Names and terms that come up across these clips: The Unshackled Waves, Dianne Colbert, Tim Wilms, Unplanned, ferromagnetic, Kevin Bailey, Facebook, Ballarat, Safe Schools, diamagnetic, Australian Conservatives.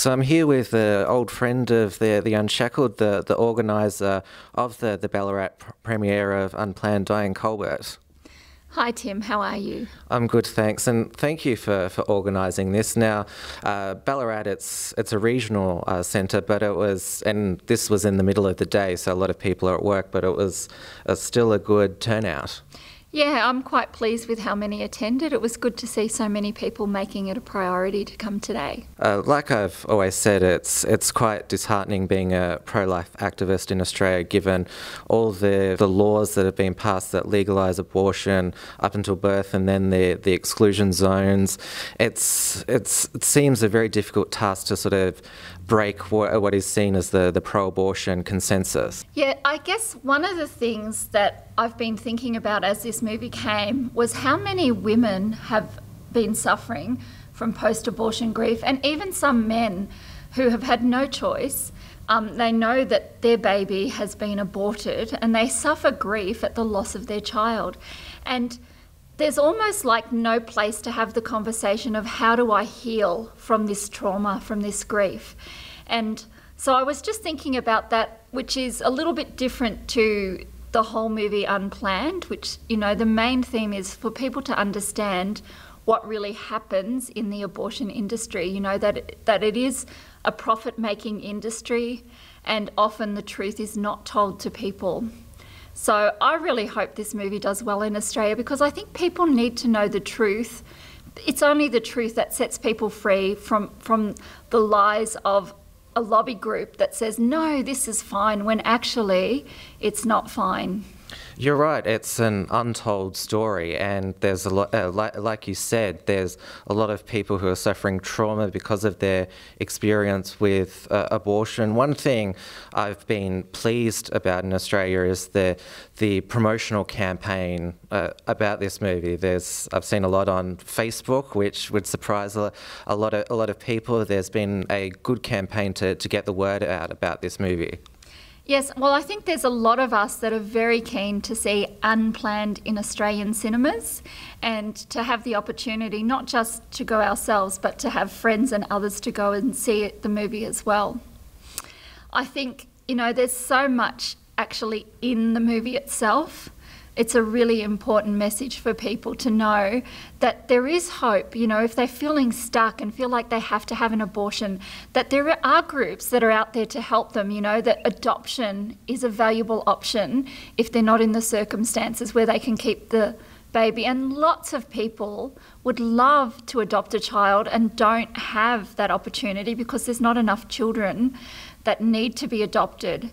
So I'm here with an old friend of the Unshackled, the organiser of the Ballarat premiere of Unplanned, Dianne Colbert. Hi Tim, how are you? I'm good, thanks, and thank you for organising this. Now, Ballarat, it's a regional centre, but it was, and this was in the middle of the day, so a lot of people are at work, but it was still a good turnout. Yeah, I'm quite pleased with how many attended. It was good to see so many people making it a priority to come today. Like I've always said, it's quite disheartening being a pro-life activist in Australia, given all the laws that have been passed that legalise abortion up until birth, and then the exclusion zones. It seems a very difficult task to sort of break what is seen as the pro-abortion consensus. Yeah, I guess one of the things that I've been thinking about as this movie came was how many women have been suffering from post-abortion grief, and even some men who have had no choice. They know that their baby has been aborted and they suffer grief at the loss of their child. And there's almost like no place to have the conversation of how do I heal from this trauma, from this grief. And so I was just thinking about that, which is a little bit different to the whole movie Unplanned, which, you know, the main theme is for people to understand what really happens in the abortion industry, you know, that it is a profit-making industry and often the truth is not told to people. So I really hope this movie does well in Australia, because I think people need to know the truth. It's only the truth that sets people free from the lies of a lobby group that says, no, this is fine, when actually it's not fine. You're right, it's an untold story, and there's a lot, like you said, there's a lot of people who are suffering trauma because of their experience with abortion. One thing I've been pleased about in Australia is the promotional campaign about this movie. I've seen a lot on Facebook, which would surprise a lot of people. There's been a good campaign to get the word out about this movie. Yes, well, I think there's a lot of us that are very keen to see Unplanned in Australian cinemas, and to have the opportunity not just to go ourselves but to have friends and others to go and see the movie as well. I think, you know, there's so much actually in the movie itself. It's a really important message for people to know that there is hope. You know, if they're feeling stuck and feel like they have to have an abortion, that there are groups that are out there to help them, you know, that adoption is a valuable option if they're not in the circumstances where they can keep the baby. And lots of people would love to adopt a child and don't have that opportunity because there's not enough children that need to be adopted.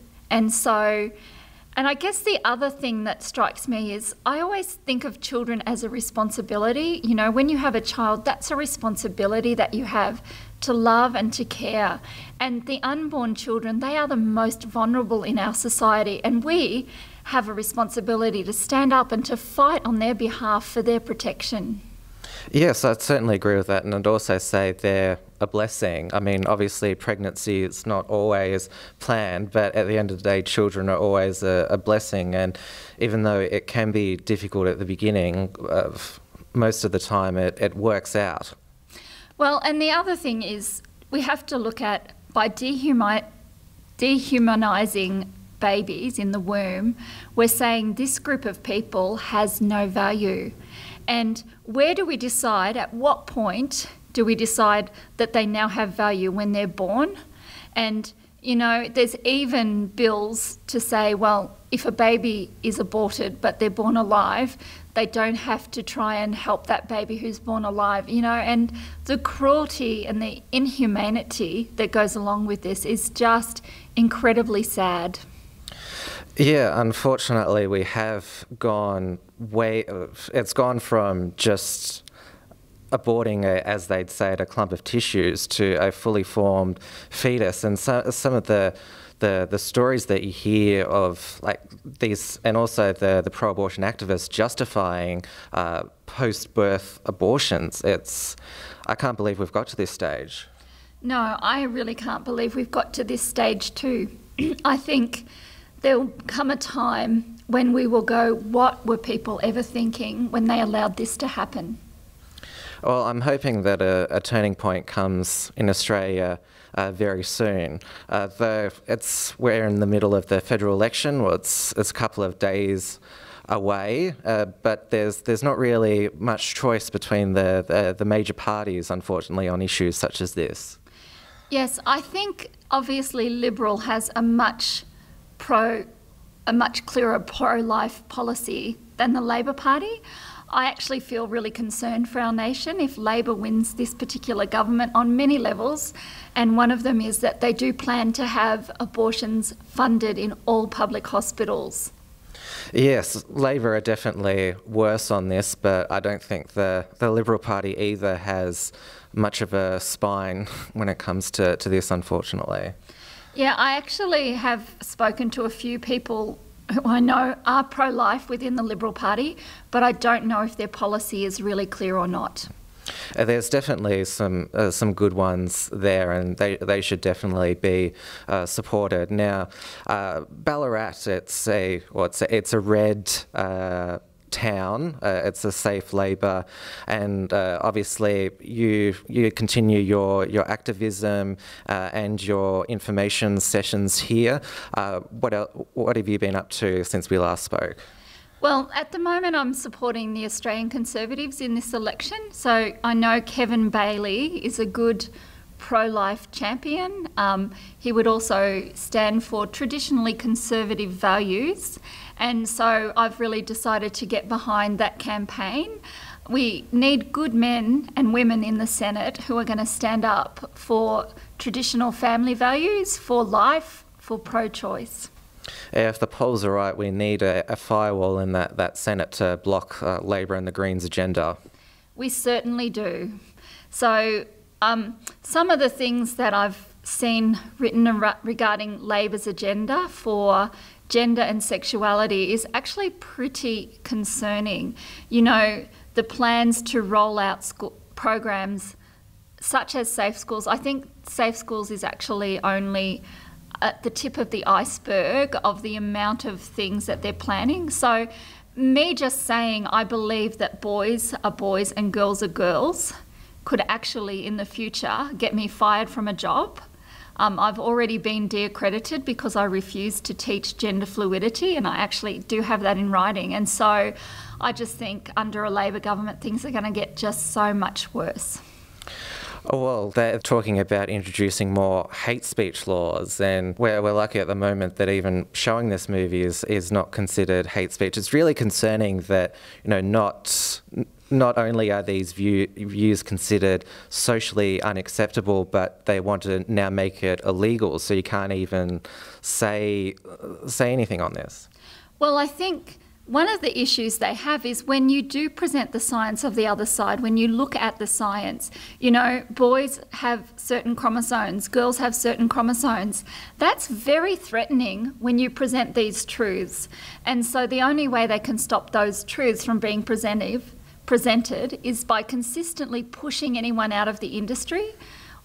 And I guess the other thing that strikes me is I always think of children as a responsibility. You know, when you have a child, that's a responsibility that you have to love and to care. And the unborn children, they are the most vulnerable in our society, and we have a responsibility to stand up and to fight on their behalf for their protection. Yes, I'd certainly agree with that, and I'd also say they're a blessing. I mean, obviously pregnancy is not always planned, but at the end of the day, children are always a blessing, and even though it can be difficult at the beginning, most of the time it works out. Well, and the other thing is we have to look at, by dehumanising babies in the womb, we're saying this group of people has no value. And where do we decide, at what point do we decide that they now have value? When they're born? And, you know, there's even bills to say, well, if a baby is aborted but they're born alive, they don't have to try and help that baby who's born alive, you know. And the cruelty and the inhumanity that goes along with this is just incredibly sad. Yeah, unfortunately we have gone it's gone from just aborting, as they'd say, a clump of tissues to a fully formed fetus. And so, some of the stories that you hear of, like these, and also the pro-abortion activists justifying post-birth abortions, I can't believe we've got to this stage. No, I really can't believe we've got to this stage too. I think there'll come a time when we will go, what were people ever thinking when they allowed this to happen? Well, I'm hoping that a turning point comes in Australia very soon. Though we're in the middle of the federal election, well, it's a couple of days away, but there's not really much choice between the major parties, unfortunately, on issues such as this. Yes, I think obviously Liberal has a much clearer pro-life policy than the Labor Party. I actually feel really concerned for our nation if Labor wins this particular government on many levels, and one of them is that they do plan to have abortions funded in all public hospitals. Yes, Labor are definitely worse on this, but I don't think the Liberal Party either has much of a spine when it comes to this, unfortunately. Yeah, I actually have spoken to a few people who I know are pro-life within the Liberal Party, but I don't know if their policy is really clear or not. There's definitely some good ones there, and they should definitely be supported. Now, Ballarat, it's a red town. It's a safe Labor, and obviously you continue your activism and your information sessions here. What have you been up to since we last spoke? Well, at the moment I'm supporting the Australian Conservatives in this election. So I know Kevin Bailey is a good pro-life champion. He would also stand for traditionally conservative values. And so I've really decided to get behind that campaign. We need good men and women in the Senate who are going to stand up for traditional family values, for life, for pro-choice. Yeah, if the polls are right, we need a firewall in that Senate to block Labor and the Greens' agenda. We certainly do. So some of the things that I've seen written regarding Labor's agenda for gender and sexuality is actually pretty concerning. You know, the plans to roll out school programs such as Safe Schools. I think Safe Schools is actually only at the tip of the iceberg of the amount of things that they're planning. So me just saying I believe that boys are boys and girls are girls could actually in the future get me fired from a job. I've already been de-accredited because I refused to teach gender fluidity, and I actually do have that in writing. And so I just think under a Labor government things are going to get just so much worse. Well, they're talking about introducing more hate speech laws, and we're lucky at the moment that even showing this movie is not considered hate speech. It's really concerning that, you know, not only are these views considered socially unacceptable, but they want to now make it illegal, so you can't even say anything on this. Well, I think one of the issues they have is when you do present the science of the other side, when you look at the science, you know, boys have certain chromosomes, girls have certain chromosomes. That's very threatening when you present these truths. And so the only way they can stop those truths from being presented is by consistently pushing anyone out of the industry,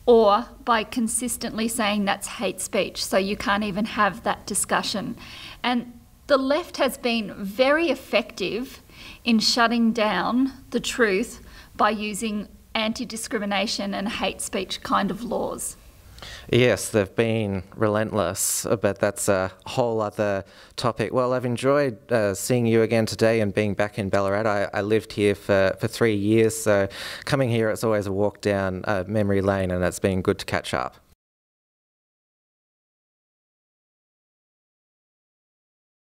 or by consistently saying that's hate speech, so you can't even have that discussion. And the left has been very effective in shutting down the truth by using anti-discrimination and hate speech kind of laws. Yes, they've been relentless, but that's a whole other topic. Well, I've enjoyed seeing you again today and being back in Ballarat. I lived here for 3 years, so coming here it's always a walk down memory lane, and it's been good to catch up.